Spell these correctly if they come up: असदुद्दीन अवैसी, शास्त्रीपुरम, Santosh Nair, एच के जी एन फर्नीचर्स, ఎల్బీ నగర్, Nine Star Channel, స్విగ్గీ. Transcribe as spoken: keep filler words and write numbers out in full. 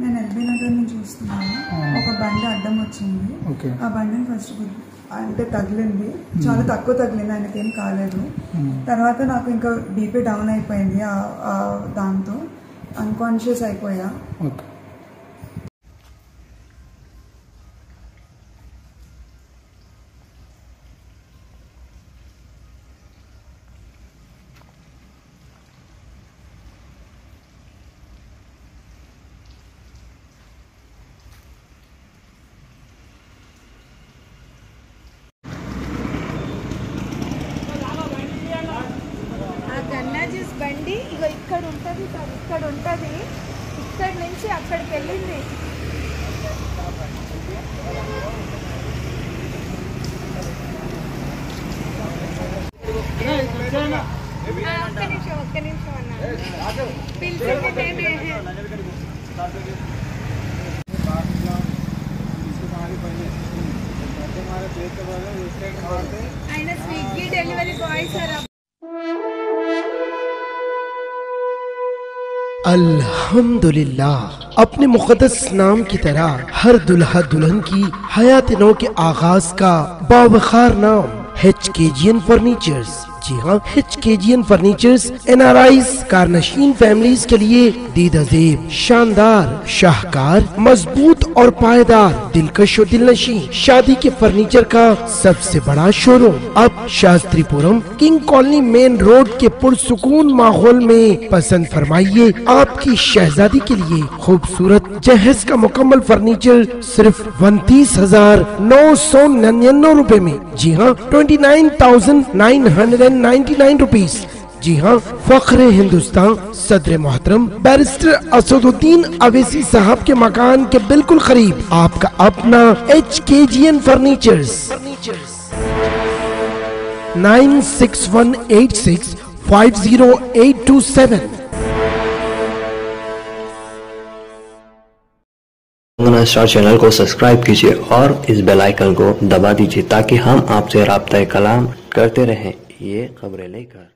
నేను ఎల్బీ నగర్ నుంచి చూస్తున్నాను. ఒక బండి అడ్డం వచ్చింది. ఆ బండిని ఫస్ట్ అంటే తగిలింది, చాలా తక్కువ తగిలింది, ఆయనకి ఏం కాలేదు. తర్వాత నాకు ఇంకా బీపీ డౌన్ అయిపోయింది, దాంతో అన్కాన్షియస్ అయిపోయా. బండి ఇగో ఇక్కడ ఉంటుంది, ఇక్కడ ఉంటుంది, ఇక్కడ నుంచి అక్కడికి వెళ్ళింది. ఒక్క నిమిషం ఒక్క నిమిషం అన్నా ఆయన స్విగ్గీ డెలివరీ బాయ్ సార్. अल्हम्दुलिल्लाह, अपने मुकद्दस नाम की तरह हर दुल्हा दुल्हन की हयात नौ के आगाज का बावखार नाम एच के जी एन फर्नीचर्स. जी हाँ, एच के जी एन फर्नीचर्स N R I कारनशीन फैमिलीज के लिए दीदजेब, शानदार, शाहकार, मजबूत और पायदार, दिलकश और दिलनशी शादी के फर्नीचर का सबसे बड़ा शोरूम अब शास्त्रीपुरम king colony main road के पुरसुकून माहौल में. पसंद फरमाइए आपकी शहजादी के लिए खूबसूरत जहेज का मुकम्मल फर्नीचर सिर्फ उनतीस हजार नौ सौ निन्यानवे रूपए में. जी हाँ, twenty nine thousand nine hundred निन्यानवे रुपीस. जी हाँ, फख्रे हिंदुस्तान सदर मोहतरम बैरिस्टर असदुद्दीन अवैसी साहब के मकान के बिल्कुल करीब आपका अपना एच के जी एन फर्नीचर्स. Nine six one eight six five zero eight two seven. Nine star channel को सब्सक्राइब कीजिए और इस बेल आइकन को दबा दीजिए ताकि हम आपसे राब्ता-ए-कलाम करते रहें ये खबरें लेकर.